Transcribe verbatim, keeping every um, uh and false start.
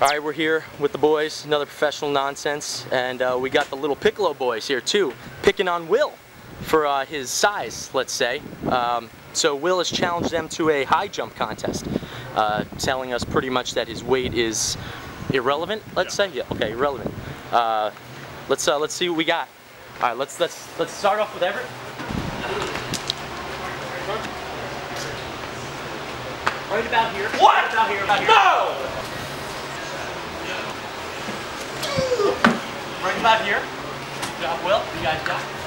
All right, we're here with the boys, another Professional Nonsense, and uh, we got the little Piccolo boys here too, picking on Will for uh, his size, let's say. Um, so Will has challenged them to a high jump contest, uh, telling us pretty much that his weight is irrelevant, let's yeah. say. Yeah, okay, irrelevant. Uh, let's uh, let's see what we got. All right, let's let's let's start off with Everett. Right about here. What? Right about here. About here. No! Right about here. Good job, Will. You guys got it.